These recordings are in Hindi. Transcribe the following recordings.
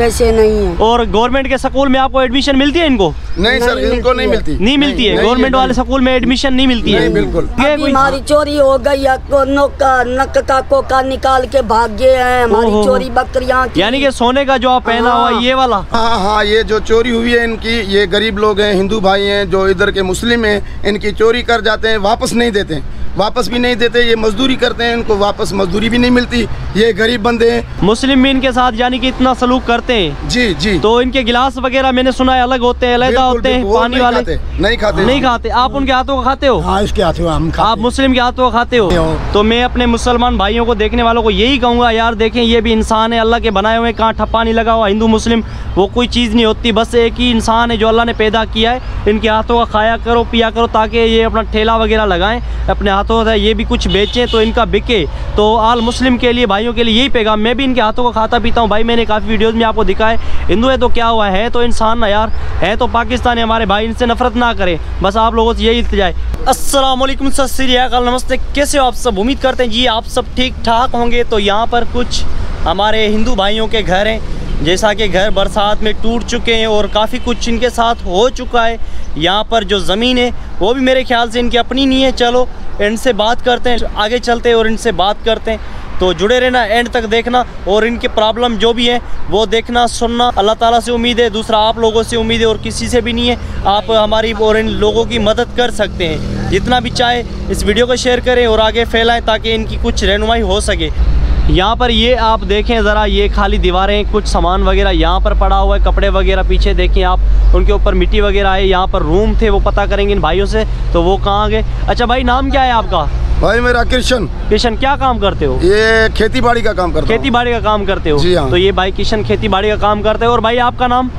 पैसे नहीं है। और गवर्नमेंट के स्कूल में आपको एडमिशन मिलती है इनको? नहीं सर, इनको नहीं मिलती, नहीं मिलती है। गवर्नमेंट वाले स्कूल में एडमिशन नहीं मिलती है बिल्कुल। हमारी चोरी हो गई, नक्को का निकाल के भाग गए हैं, हमारी चोरी बकरियाँ। यानी कि सोने का जो आप पहना हुआ ये वाला? हाँ हाँ, ये जो चोरी हुई है इनकी, ये गरीब लोग हैं, हिंदू भाई हैं जो इधर के मुस्लिम हैं, इनकी चोरी कर जाते हैं, वापस नहीं देते, वापस भी नहीं देते। ये मजदूरी करते हैं, इनको वापस मजदूरी भी नहीं मिलती, ये गरीब बंदे हैं। मुस्लिम भी इनके साथ यानी कि इतना सलूक करते हैं? जी जी। तो इनके गिलास वगैरह मैंने सुना है अलग होते हैं, अलहदा होते हैं, पानी नहीं वाले नहीं खाते। आप उनके हाथों का खाते हो? हाँ, इसके हाथों हम खाते। आप मुस्लिम के हाथों का खाते हो? तो मैं अपने मुसलमान भाइयों को, देखने वालों को यही कहूँगा, यार देखें ये भी इंसान है, अल्लाह के बनाए हुए, कहाँ ठप्पा नहीं लगा हुआ। हिंदू मुस्लिम वो कोई चीज़ नहीं होती, बस एक ही इंसान है जो अल्लाह ने पैदा किया है। इनके हाथों का खाया करो, पिया करो, ताकि ये अपना ठेला वगैरह लगाएं, अपने हाथों से ये भी कुछ बेचें तो इनका बिके। तो आल मुस्लिम के लिए, भाइयों के लिए यही पैगाम। मैं भी इनके हाथों का खाता पीता हूँ भाई, मैंने काफ़ी वीडियोज़ में आपको दिखाया। हिंदू है तो क्या हुआ है, तो इंसान ना यार, है तो पाकिस्तान है हमारे भाई, इनसे नफरत ना करें, बस आप लोगों से यही इल्तिजा है। अस्सलामुअलैकुम, सत श्री अकाल, नमस्ते, कैसे हो आप सब? उम्मीद करते हैं जी आप सब ठीक ठाक होंगे। तो यहाँ पर कुछ हमारे हिंदू भाइयों के घर हैं, जैसा कि घर बरसात में टूट चुके हैं और काफ़ी कुछ इनके साथ हो चुका है। यहाँ पर जो ज़मीन है वो भी मेरे ख्याल से इनकी अपनी नहीं है। चलो इनसे बात करते हैं, आगे चलते हैं और इनसे बात करते हैं। तो जुड़े रहना, एंड तक देखना, और इनके प्रॉब्लम जो भी है वो देखना सुनना। अल्लाह ताला से उम्मीद है, दूसरा आप लोगों से उम्मीद है, और किसी से भी नहीं है। आप हमारी और इन लोगों की मदद कर सकते हैं जितना भी चाहे। इस वीडियो को शेयर करें और आगे फैलाएँ ताकि इनकी कुछ रहनुमाई हो सके। यहाँ पर ये आप देखें ज़रा, ये खाली दीवारें, कुछ सामान वगैरह यहाँ पर पड़ा हुआ है, कपड़े वगैरह पीछे देखें आप, उनके ऊपर मिट्टी वगैरह है। यहाँ पर रूम थे, वो पता करेंगे इन भाइयों से तो वो कहाँ गए। अच्छा भाई, नाम क्या है आपका? भाई मेरा किशन। किशन क्या काम करते हो? ये खेती बाड़ी का काम करते हो? खेती बाड़ी का काम करते हो जी हाँ। तो ये भाई किशन खेती बाड़ी का काम करते हो। और भाई आपका नाम?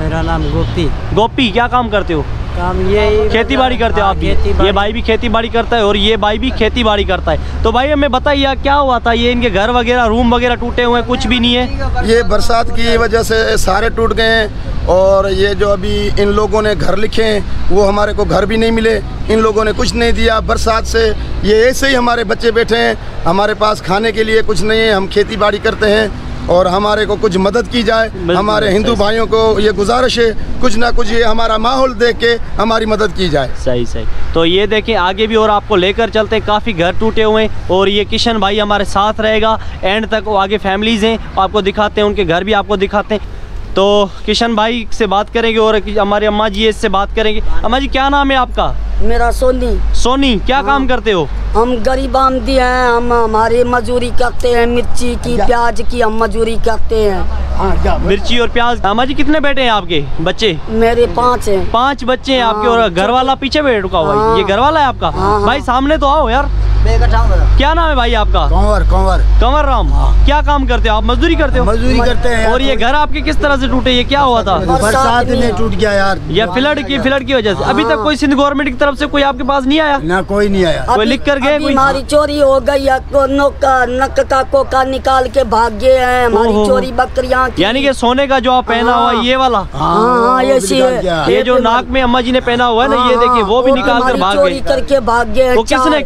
मेरा नाम गोपी। गोपी, क्या काम करते हो? काम ये खेती बाड़ी करते हो आप भी? ये भाई भी खेती बाड़ी करता है और ये भाई भी खेती बाड़ी करता है। तो भाई हमें बताइए क्या हुआ था, ये इनके घर वगैरह, रूम वगैरह टूटे हुए हैं, कुछ भी नहीं है। ये बरसात की वजह से सारे टूट गए हैं, और ये जो अभी इन लोगों ने घर लिखे हैं वो हमारे को घर भी नहीं मिले, इन लोगों ने कुछ नहीं दिया बरसात से। ये ऐसे ही हमारे बच्चे बैठे हैं, हमारे पास खाने के लिए कुछ नहीं है, हम खेती बाड़ी करते हैं और हमारे को कुछ मदद की जाए। हमारे हिंदू भाइयों को ये गुजारिश है, कुछ ना कुछ ये हमारा माहौल देख के हमारी मदद की जाए। सही सही। तो ये देखें आगे भी और आपको लेकर चलते हैं, काफ़ी घर टूटे हुए हैं और ये किशन भाई हमारे साथ रहेगा एंड तक। वो आगे फैमिलीज़ हैं, आपको दिखाते हैं, उनके घर भी आपको दिखाते हैं। तो किशन भाई से बात करेंगे और हमारी अम्मा जी इससे बात करेंगे। अम्मा जी क्या नाम है आपका? मेरा सोनी। सोनी, क्या काम करते हो? हम गरीब आमदी हैं, हम हमारी मजदूरी करते हैं, मिर्ची की प्याज की हम मजदूरी करते हैं, मिर्ची और प्याज। अम्मा जी कितने बेटे हैं आपके बच्चे? मेरे 5 हैं। 5 बच्चे हैं आपके, और घर वाला पीछे बैठ रुका हुआ है, ये घर वाला है आपका? भाई सामने तो आओ यार। क्या नाम है भाई आपका? कंवर। कंवर, कंवर राम। क्या काम करते हो आप? मजदूरी करते हो? मजदूरी करते हैं। और ये घर आपके किस तरह से टूटे, ये क्या हुआ था? बरसात में टूट गया यार, ये फ्लड की वजह से। अभी तक कोई सिंध गवर्नमेंट की तरफ से कोई आपके पास नहीं आया ना? कोई नहीं आया। कोई लिख कर गए? हमारी चोरी हो गई, नक्को का निकाल के भाग गए हैं, हमारी चोरी बकरियाँ। यानी कि सोने का जो आप पहना हुआ ये वाला? हाँ, ये जो नाक में अम्मा जी ने पहना हुआ है ना, ये देखिए वो भी निकाल कर भाग गए, करके भाग गए।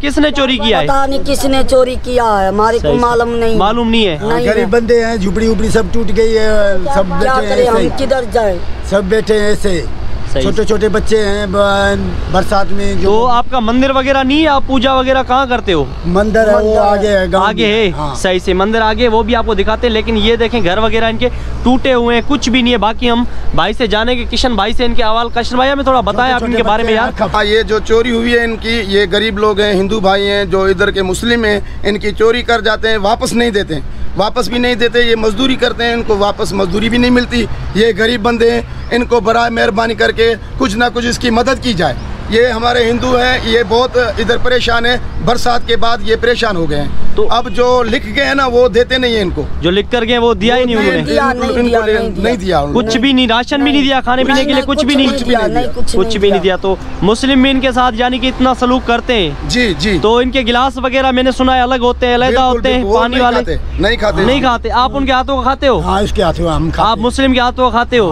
किसने चोरी? पता नहीं किसने चोरी किया है, हमारे को मालूम नहीं। मालूम नहीं है? गरीब बंदे हैं, झुपड़ी उपड़ी सब टूट गई है, सब क्या करें, हम किधर जाए, सब बैठे हैं ऐसे, छोटे छोटे बच्चे हैं बरसात में। जो तो आपका मंदिर वगैरह नहीं है, आप पूजा वगैरह कहाँ करते हो? मंदिर है वो आगे है, आगे है। हाँ। सही से मंदिर आगे, वो भी आपको दिखाते हैं। लेकिन ये देखें घर वगैरह इनके टूटे हुए हैं, कुछ भी नहीं है। बाकी हम भाई से जानेंगे, किशन भाई से इनके अहवाल। किशन भाई हमें थोड़ा बताया आप इनके बारे में यार। ये जो चोरी हुई है इनकी, ये गरीब लोग हैं, हिंदू भाई हैं जो इधर के मुस्लिम हैं, इनकी चोरी कर जाते हैं, वापस नहीं देते, वापस भी नहीं देते। ये मजदूरी करते हैं, इनको वापस मजदूरी भी नहीं मिलती, ये गरीब बंदे हैं। इनको बड़ा मेहरबानी करके कुछ ना कुछ इसकी मदद की जाए। ये हमारे हिंदू हैं, ये बहुत इधर परेशान है, बरसात के बाद ये परेशान हो गए हैं। तो अब जो लिख गए हैं ना वो देते नहीं है इनको, जो लिख कर गए वो दिया ही नहीं उन्होंने, नहीं दिया कुछ भी, नहीं राशन भी नहीं दिया, खाने पीने के लिए कुछ भी नहीं, कुछ भी नहीं दिया। तो मुस्लिम भी इनके साथ यानी कि इतना सलूक करते हैं। जी जी। तो इनके गिलास वगैरह मैंने सुना है अलग होते हैं, अलहदा होते हैं, पानी वाले नहीं खाते। आप उनके हाथों का खाते हो? इसके हाथों हम खाते। आप मुस्लिम के हाथों का खाते हो?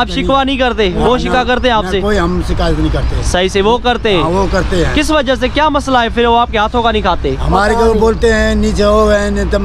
आप शिकवा नहीं करते? वो शिका करते हैं आपसे? हम शिकायत नहीं करते। सही से वो करते हैं। किस वजह से, क्या मसला है फिर वो आपके हाथों का नहीं खाते? हमारे को बोलते कहते हैं नीचे हो गए, तुम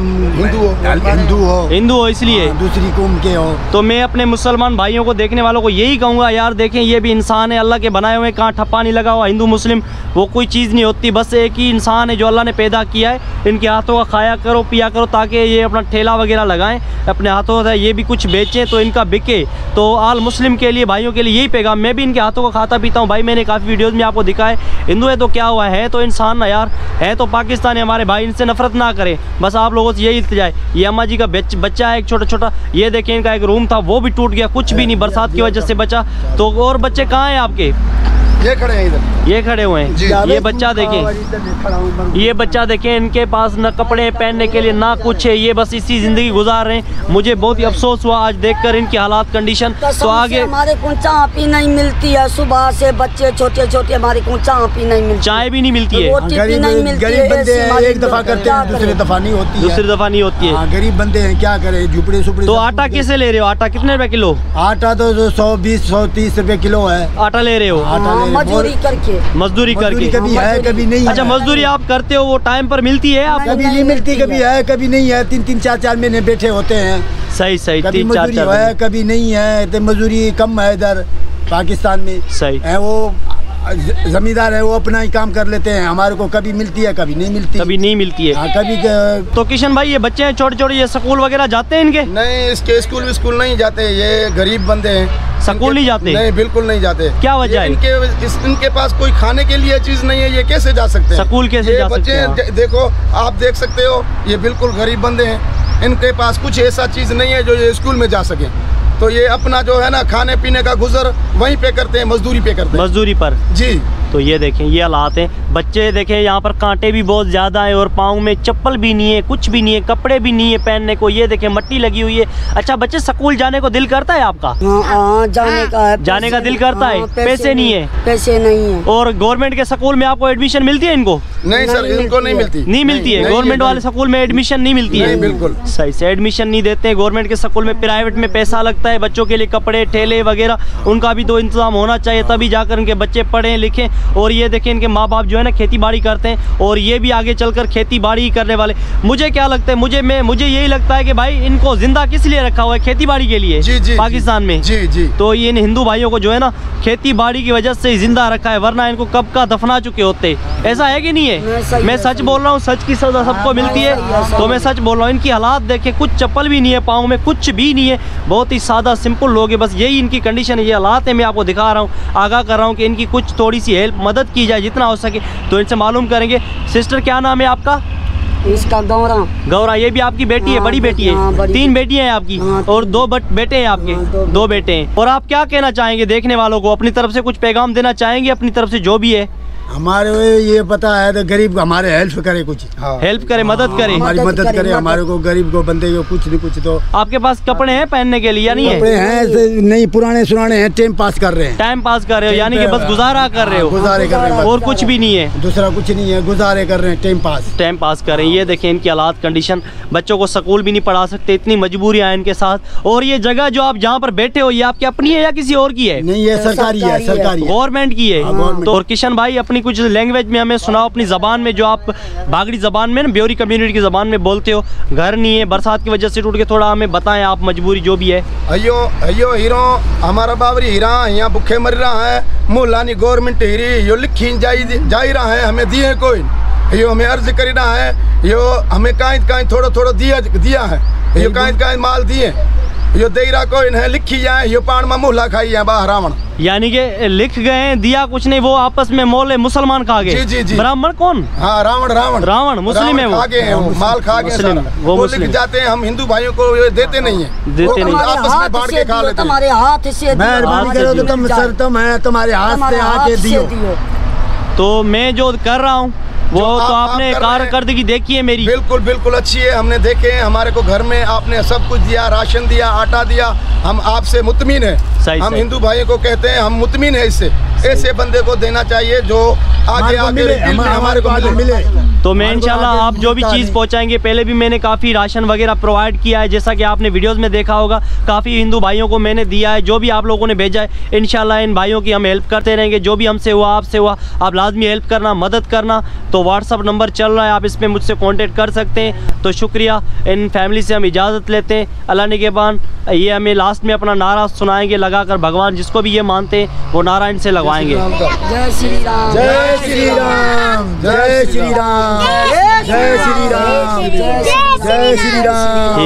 हिंदू हो इसलिए दूसरी कौम के हो। तो मैं अपने मुसलमान भाइयों को देखने वालों को यही कहूँगा, यार देखें ये भी इंसान है, अल्लाह के बनाए हुए, कहाँ ठप्पा नहीं लगा हुआ। हिंदू मुस्लिम वो कोई चीज़ नहीं होती, बस एक ही इंसान है जो अल्लाह ने पैदा किया है। इनके हाथों का खाया करो पिया करो, ताकि ये अपना ठेला वगैरह लगाएँ, अपने हाथों से ये भी कुछ बेचें तो इनका बिके। तो आल मुस्लिम के लिए, भाइयों के लिए यही पैगाम। मैं भी इनके हाथों का खाता पीता हूँ भाई, मैंने काफ़ी वीडियोज़ में आपको दिखाए। हिंदू है तो क्या हुआ, है तो इंसान ना यार, है तो पाकिस्तान है हमारे भाई, इनसे नफरत ना करें। बस आप लोगों से यही इल्तिजा है। ये अम्मा जी का बच्चा है एक छोटा छोटा, ये देखें इनका एक रूम था वो भी टूट गया, कुछ भी नहीं बरसात की वजह से बचा। तो और बच्चे कहाँ हैं आपके? ये खड़े हैं इधर, ये खड़े हुए हैं। ये बच्चा देखें, ये बच्चा देखें, इनके पास ना कपड़े पहनने के लिए ना कुछ है, ये बस इसी ज़िंदगी गुजार रहे हैं। मुझे बहुत ही अफसोस हुआ आज देखकर इनकी हालात कंडीशन। तो आगे हमारे को चाय भी नहीं मिलती है, सुबह से बच्चे छोटे छोटे, हमारे को चाय भी नहीं मिलती, चाय भी नहीं मिलती है। गरीब दफा करते हैं, दूसरी दफा नहीं होती है। गरीब बंदे हैं, क्या करे, झुपड़े सुपड़े। तो आटा कैसे ले रहे हो? आटा कितने रुपए किलो? आटा तो 120-130 रुपए किलो है आटा ले रहे हो। आटा मजदूरी करके कभी है कभी नहीं। अच्छा, मजदूरी आप करते हो, वो टाइम पर मिलती है आप? कभी नहीं मिलती, कभी है कभी नहीं है। 3-4 महीने बैठे होते हैं। सही, कभी 3-4 है कभी नहीं है। मजदूरी कम है इधर पाकिस्तान में। सही है, वो जमींदार है, वो अपना ही काम कर लेते हैं। हमारे को कभी मिलती है कभी नहीं मिलती, कभी नहीं मिलती है। तो किशन भाई, ये बच्चे हैं छोटे छोटे, ये स्कूल वगैरह जाते हैं इनके? नहीं, इसके स्कूल नहीं जाते, ये गरीब बंदे हैं, स्कूल नहीं जाते। नहीं, बिल्कुल नहीं जाते। क्या वजह है? इनके पास कोई खाने के लिए चीज नहीं है, ये कैसे जा सकते हैं स्कूल? कैसे जा सकते हैं? देखो, आप देख सकते हो, ये बिल्कुल गरीब बंदे हैं, इनके पास कुछ ऐसा चीज नहीं है जो ये स्कूल में जा सके। तो ये अपना जो है ना खाने पीने का गुजर वहीं पे करते हैं, मजदूरी पर जी। तो ये देखें, ये हालात हैं। बच्चे देखें, यहाँ पर कांटे भी बहुत ज़्यादा हैं, और पाँव में चप्पल भी नहीं है, कुछ भी नहीं है, कपड़े भी नहीं है पहनने को। ये देखें, मट्टी लगी हुई है। अच्छा, बच्चे स्कूल जाने को दिल करता है आपका? जाने का दिल करता है। पैसे नहीं है। और गवर्नमेंट के स्कूल में आपको एडमिशन मिलती है इनको? नहीं सर, इनको नहीं मिलती है। गवर्नमेंट वाले स्कूल में एडमिशन नहीं मिलती है, बिल्कुल सही से एडमिशन नहीं देते हैं गवर्नमेंट के स्कूल में। प्राइवेट में पैसा लगता है बच्चों के लिए, कपड़े ठेले वगैरह, उनका भी तो इंतजाम होना चाहिए, तभी जाकर उनके बच्चे पढ़े लिखें। और ये देखें, इनके माँ बाप जो है ना खेती बाड़ी करते हैं, और ये भी आगे चलकर खेती बाड़ी ही करने वाले। मुझे क्या लगता है, मुझे यही लगता है कि भाई इनको जिंदा किस लिए रखा हुआ है? खेती बाड़ी के लिए। जी, पाकिस्तान में जी। तो इन हिंदू भाइयों को जो है ना खेती बाड़ी की वजह से जिंदा रखा है, वरना इनको कब का दफना चुके होते। ऐसा है कि नहीं है? मैं सच बोल रहा हूँ, सच की सजा सबको मिलती है, तो मैं सच बोल रहा हूँ। इनकी हालात देखे, कुछ चप्पल भी नहीं है पाँव में, कुछ भी नहीं है, बहुत ही सादा सिंपल लोग है, बस यही इनकी कंडीशन है, ये हालात है। मैं आपको दिखा रहा हूँ, आगाह कर रहा हूँ कि इनकी कुछ थोड़ी सी हेल्प मदद की जाए जितना हो सके। तो इनसे मालूम करेंगे। सिस्टर, क्या नाम है आपका? इसका गौरा। ये भी आपकी बेटी है? बड़ी बेटी है। 3 बेटियां हैं आपकी? और 2 बेटे हैं आपके? 2 बेटे हैं। और आप क्या कहना चाहेंगे देखने वालों को, अपनी तरफ से कुछ पैगाम देना चाहेंगे अपनी तरफ से? जो भी है हमारे, ये पता है तो गरीब हमारे हेल्प करे, कुछ हेल्प करे, मदद करे, हमारी मदद करे, हमारे को गरीब को बंदे को कुछ नहीं कुछ। तो आपके पास कपड़े हैं पहनने के लिए या नहीं? कपड़े हैं नहीं, पुराने सुराने हैं, टाइम पास कर रहे हो यानी कि बस गुजारा कर रहे हो और कुछ भी नहीं है, दूसरा कुछ नहीं है, गुजारे कर रहे हैं, टाइम पास कर रहे हैं। ये देखें इनकी हालात कंडीशन, बच्चों को स्कूल भी नहीं पढ़ा सकते, इतनी मजबूरी है इनके साथ। और ये जगह जो आप जहाँ पर बैठे हो, ये आपकी अपनी है या किसी और की है? नहीं, ये सरकारी गवर्नमेंट की है। तो किशन भाई, अपनी कुछ लैंग्वेज में हमें सुनाओ, अपनी जबान में, जो आप बागड़ी जबान में ना, ब्योरी कम्युनिटी की जबान में बोलते हो। घर नहीं है, बरसात की वजह से टूट के, थोड़ा हमें बताएं आप, मजबूरी जो भी है। अयो हीरो हमारा बावरी हीरा, यहाँ भूखे मर रहा है, मुलानी गवर्नमेंट हीरी यो लिखी जाई रहा है, हमें दिए कोई, यो हमें अर्ज करी रहा है, यो हमें काई थोड़ा दिया है, यो काई माल दिए, यो देरा को इन्हें लिखी जाए, यो पान में मुहला खाई है बाहर रावण, यानी के लिख गए, दिया कुछ नहीं, वो आपस में मोले मुसलमान खा गए। जी। ब्राह्मण कौन? हाँ, रावण मुस्लिम है, वो माल खा गए, वो लिख जाते हैं। हम हिंदू भाइयों को देते नहीं है, देते नहीं, आपस में बांट के खा लेते हैं। तुम्हारे हाथ से मेहरबानी करो, तुम सर तुम है, तुम्हारे हाथ से आके दियो। तो मैं जो कर रहा हूँ वो तो आपने कारकर्दगी देखी है मेरी, बिल्कुल अच्छी है, हमने देखे हैं। हमारे को घर में आपने सब कुछ दिया, राशन दिया, आटा दिया, हम आपसे मुतमिन है। हम हिंदू भाइयों को कहते हैं, हम मुतमिन है इससे। ऐसे बंदे को देना चाहिए जो आगे मिले, हमारे को मिले। तो मैं इंशाल्लाह आप जो भी चीज़ पहुंचाएंगे, पहले भी मैंने काफ़ी राशन वगैरह प्रोवाइड किया है, जैसा कि आपने वीडियोस में देखा होगा, काफ़ी हिंदू भाइयों को मैंने दिया है। जो भी आप लोगों ने भेजा है इंशाल्लाह इन भाइयों की हम हेल्प करते रहेंगे, जो भी हमसे हुआ आपसे हुआ, आप लाजमी हेल्प करना, मदद करना। तो व्हाट्सअप नंबर चल रहा है, आप इस पर मुझसे कॉन्टेक्ट कर सकते हैं। तो शुक्रिया, इन फैमिली से हम इजाज़त लेते हैं। अल्लाह निगहबान, ये हमें लास्ट में अपना नारा सुनाएंगे लगा कर, भगवान जिसको भी ये मानते हैं वो नारा इनसे लगवाएंगे। जय श्री राम, जय श्री राम, जय श्री राम, जय श्री राम, जय श्री राम।